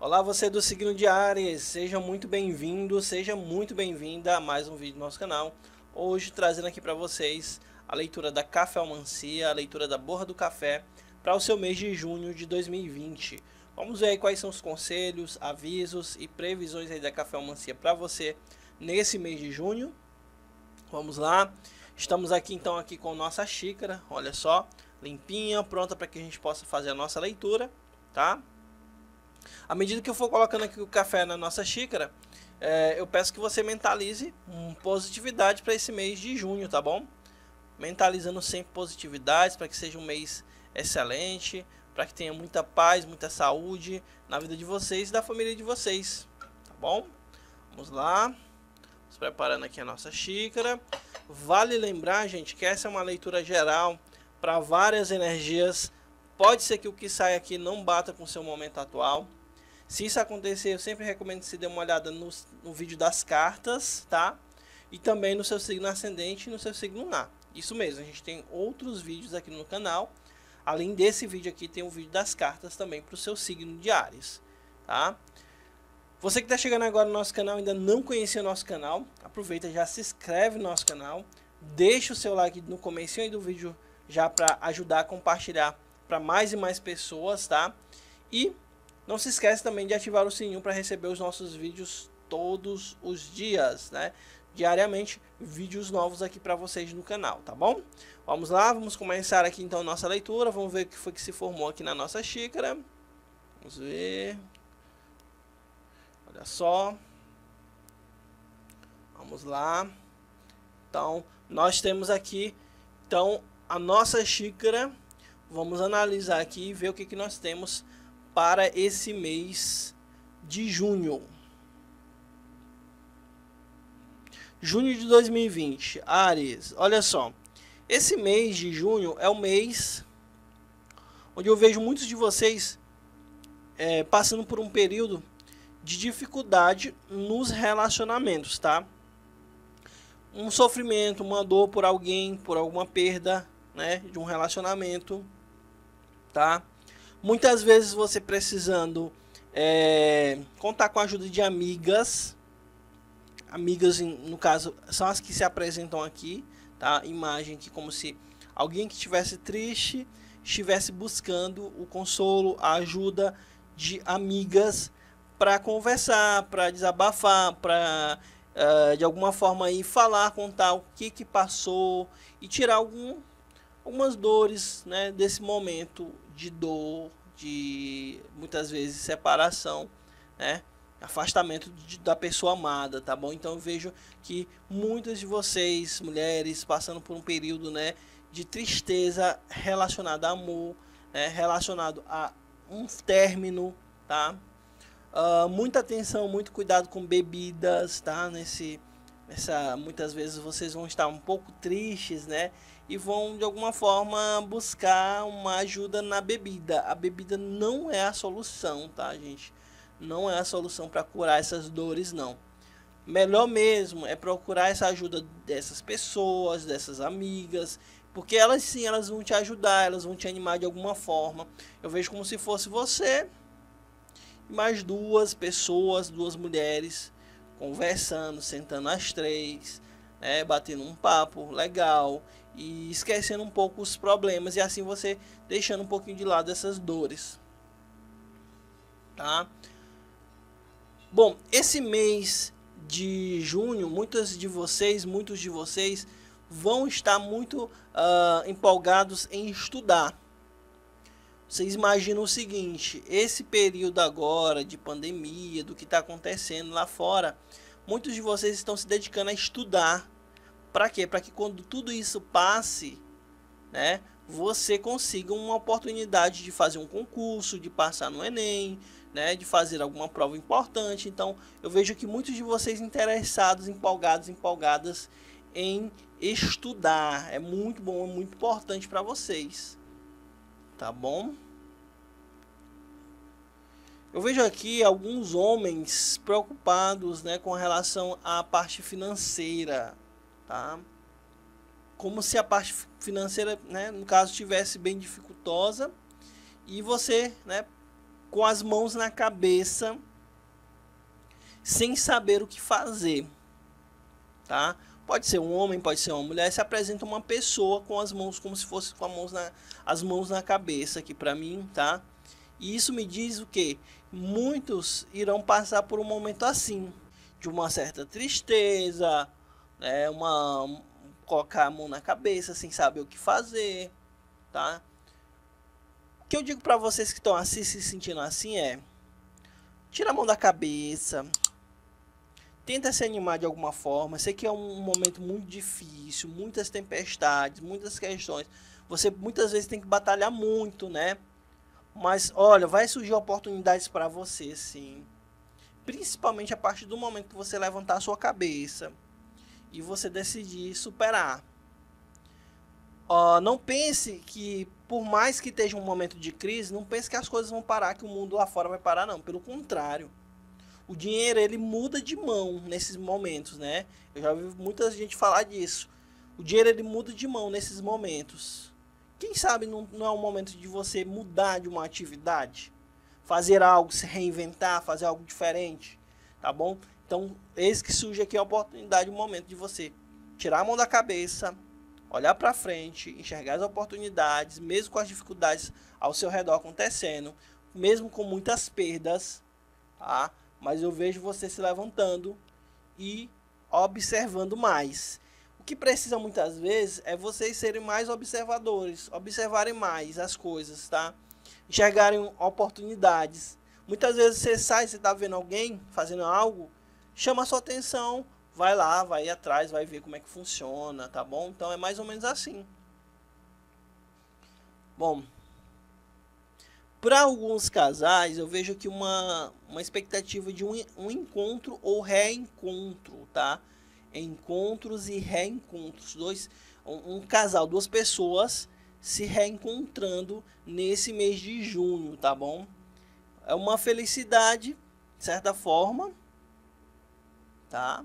Olá, você do signo de Áries, seja muito bem-vindo, seja muito bem-vinda a mais um vídeo do nosso canal. Hoje trazendo aqui para vocês a leitura da Cafeomancia, a leitura da borra do café para o seu mês de junho de 2020. Vamos ver aí quais são os conselhos, avisos e previsões aí da Cafeomancia para você nesse mês de junho. Vamos lá, estamos aqui então aqui com nossa xícara, olha só, limpinha, pronta para que a gente possa fazer a nossa leitura, tá? À medida que eu for colocando aqui o café na nossa xícara, eu peço que você mentalize positividade para esse mês de junho, tá bom? Mentalizando sempre positividades para que seja um mês excelente, para que tenha muita paz, muita saúde na vida de vocês e da família de vocês, tá bom? Vamos lá, vamos preparando aqui a nossa xícara. Vale lembrar, gente, que essa é uma leitura geral para várias energias. Pode ser que o que sai aqui não bata com o seu momento atual. Se isso acontecer, eu sempre recomendo que você dê uma olhada no vídeo das cartas, tá? E também no seu signo ascendente e no seu signo lunar. Isso mesmo, a gente tem outros vídeos aqui no canal. Além desse vídeo aqui, tem o vídeo das cartas também para o seu signo de Áries, tá? Você que está chegando agora no nosso canal, ainda não conhecia o nosso canal, aproveita, já se inscreve no nosso canal. Deixa o seu like no comecinho aí do vídeo já para ajudar a compartilhar para mais e mais pessoas, tá? E não se esquece também de ativar o sininho para receber os nossos vídeos todos os dias, né? Diariamente, vídeos novos aqui para vocês no canal, tá bom? Vamos lá, vamos começar aqui então nossa leitura. Vamos ver o que foi que se formou aqui na nossa xícara. Vamos ver. Olha só. Vamos lá. Então, nós temos aqui então a nossa xícara. Vamos analisar aqui e ver o que nós temos para esse mês de junho. Junho de 2020, Áries, olha só. Esse mês de junho é o mês onde eu vejo muitos de vocês passando por um período de dificuldade nos relacionamentos, tá? Um sofrimento, uma dor por alguém, por alguma perda, né, de um relacionamento. Tá? Muitas vezes você precisando contar com a ajuda de amigas, no caso são as que se apresentam aqui, tá? Imagem que como se alguém que estivesse triste estivesse buscando o consolo, a ajuda de amigas para conversar, para desabafar, para de alguma forma aí falar, contar o que passou e tirar algumas dores, né, desse momento de dor, de muitas vezes separação, né, afastamento da pessoa amada, tá bom? Então eu vejo que muitas de vocês, mulheres, passando por um período, né, de tristeza relacionada a amor, né, relacionado a um término, tá? Muita atenção, muito cuidado com bebidas, tá? Muitas vezes vocês vão estar um pouco tristes, né? E vão de alguma forma buscar uma ajuda na bebida. A bebida não é a solução, tá, gente? Não é a solução para curar essas dores, não. Melhor mesmo é procurar essa ajuda dessas pessoas, dessas amigas, porque elas sim, elas vão te ajudar, elas vão te animar de alguma forma. Eu vejo como se fosse você e mais duas pessoas, duas mulheres, conversando, sentando as três, né, batendo um papo legal e esquecendo um pouco os problemas, e assim você deixando um pouquinho de lado essas dores, tá? Bom, esse mês de junho, muitos de vocês vão estar muito empolgados em estudar. Vocês imaginam o seguinte, esse período agora de pandemia, do que está acontecendo lá fora, muitos de vocês estão se dedicando a estudar. Para quê? Para que quando tudo isso passe, né, você consiga uma oportunidade de fazer um concurso, de passar no Enem, né, de fazer alguma prova importante. Então, eu vejo que muitos de vocês interessados, empolgados, empolgadas em estudar. É muito bom, é muito importante para vocês. Tá bom? Eu vejo aqui alguns homens preocupados, né, com relação à parte financeira, tá? Como se a parte financeira, né, no caso, tivesse bem dificultosa e você, né, com as mãos na cabeça, sem saber o que fazer, tá? Pode ser um homem, pode ser uma mulher. Se apresenta uma pessoa com as mãos como se fosse com as mãos na cabeça aqui para mim, tá? E isso me diz o que? Muitos irão passar por um momento assim, de uma certa tristeza, né? Colocar a mão na cabeça sem saber o que fazer, tá? O que eu digo para vocês que estão assim, se sentindo assim é: tira a mão da cabeça, tenta se animar de alguma forma. Sei que é um momento muito difícil, muitas tempestades, muitas questões. Você muitas vezes tem que batalhar muito, né? Mas olha, vai surgir oportunidades para você, sim. Principalmente a partir do momento que você levantar a sua cabeça e você decidir superar. Não pense que, por mais que esteja um momento de crise, não pense que as coisas vão parar, que o mundo lá fora vai parar, não. Pelo contrário, o dinheiro, ele muda de mão nesses momentos, né? Eu já ouvi muita gente falar disso. O dinheiro, ele muda de mão nesses momentos. Quem sabe não é o momento de você mudar de uma atividade? Fazer algo, se reinventar, fazer algo diferente, tá bom? Então, eis que surge aqui a oportunidade, o momento de você tirar a mão da cabeça, olhar para frente, enxergar as oportunidades, mesmo com as dificuldades ao seu redor acontecendo, mesmo com muitas perdas, tá? Mas eu vejo você se levantando e observando mais. O que precisa muitas vezes é vocês serem mais observadores, observarem mais as coisas, tá? Enxergarem oportunidades. Muitas vezes você sai, você tá vendo alguém fazendo algo, chama a sua atenção, vai lá, vai atrás, vai ver como é que funciona, tá bom? Então é mais ou menos assim. Bom, para alguns casais eu vejo aqui uma expectativa de um encontro ou reencontro, tá? Encontros e reencontros, um casal, duas pessoas se reencontrando nesse mês de junho, tá bom? É uma felicidade, de certa forma, tá?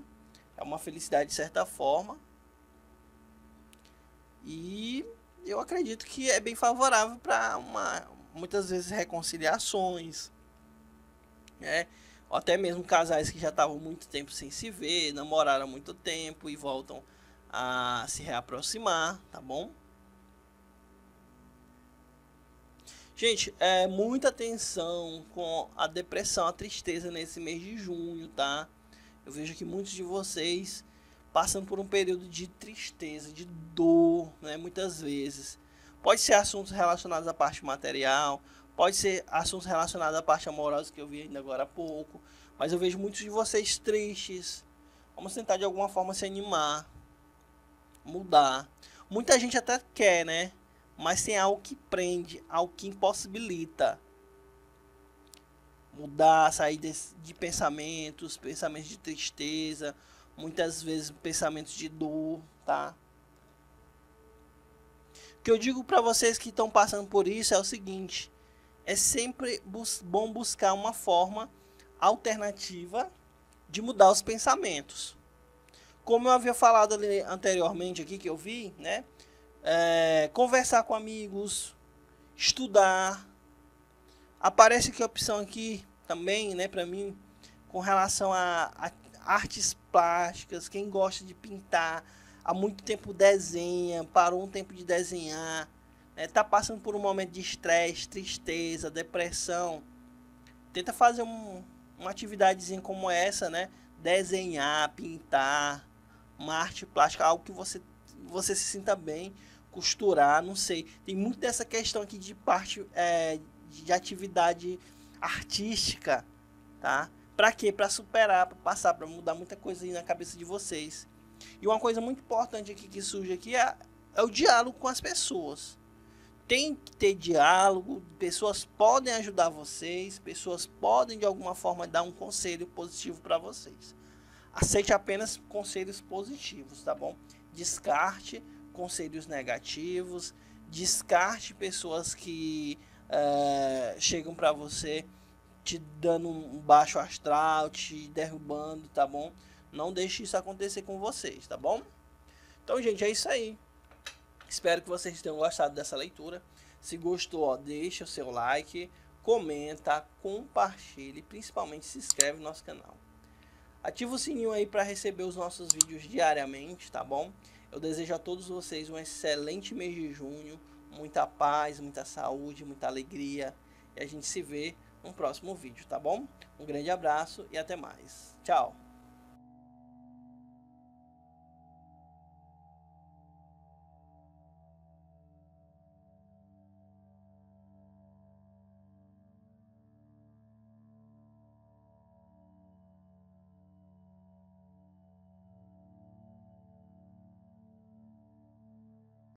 É uma felicidade de certa forma. E eu acredito que é bem favorável para muitas vezes reconciliações, né? Ou até mesmo casais que já estavam muito tempo sem se ver, namoraram há muito tempo e voltam a se reaproximar, tá bom? Gente, muita atenção com a depressão, a tristeza nesse mês de junho, tá? Eu vejo que muitos de vocês passam por um período de tristeza, de dor, né? Muitas vezes. Pode ser assuntos relacionados à parte material, pode ser assuntos relacionados à parte amorosa que eu vi ainda agora há pouco. Mas eu vejo muitos de vocês tristes. Vamos tentar de alguma forma se animar, mudar. Muita gente até quer, né? Mas tem algo que prende, algo que impossibilita. Mudar, sair de pensamentos, pensamentos de tristeza, muitas vezes pensamentos de dor, tá? O que eu digo para vocês que estão passando por isso é o seguinte: é sempre bom buscar uma forma alternativa de mudar os pensamentos. Como eu havia falado ali anteriormente aqui, que eu vi, né? Conversar com amigos, estudar. Aparece aqui a opção aqui também, né, para mim, com relação a artes plásticas. Quem gosta de pintar, há muito tempo desenha, parou um tempo de desenhar, né, tá passando por um momento de estresse, tristeza, depressão. Tenta fazer uma atividadezinha como essa, né? Desenhar, pintar, uma arte plástica, algo que você se sinta bem, costurar, não sei. Tem muito dessa questão aqui de parte... de atividade artística, tá? Pra quê? Pra superar, pra passar, pra mudar muita coisa aí na cabeça de vocês. E uma coisa muito importante aqui que surge aqui é o diálogo com as pessoas. Tem que ter diálogo, pessoas podem ajudar vocês, pessoas podem de alguma forma dar um conselho positivo pra vocês. Aceite apenas conselhos positivos, tá bom? Descarte conselhos negativos, descarte pessoas que chegam pra você te dando um baixo astral, te derrubando, tá bom? Não deixe isso acontecer com vocês, tá bom? Então, gente, é isso aí. Espero que vocês tenham gostado dessa leitura. Se gostou, ó, deixa o seu like, comenta, compartilhe, principalmente se inscreve no nosso canal. Ativa o sininho aí para receber os nossos vídeos diariamente, tá bom? Eu desejo a todos vocês um excelente mês de junho, muita paz, muita saúde, muita alegria. E a gente se vê no próximo vídeo, tá bom? Um grande abraço e até mais. Tchau!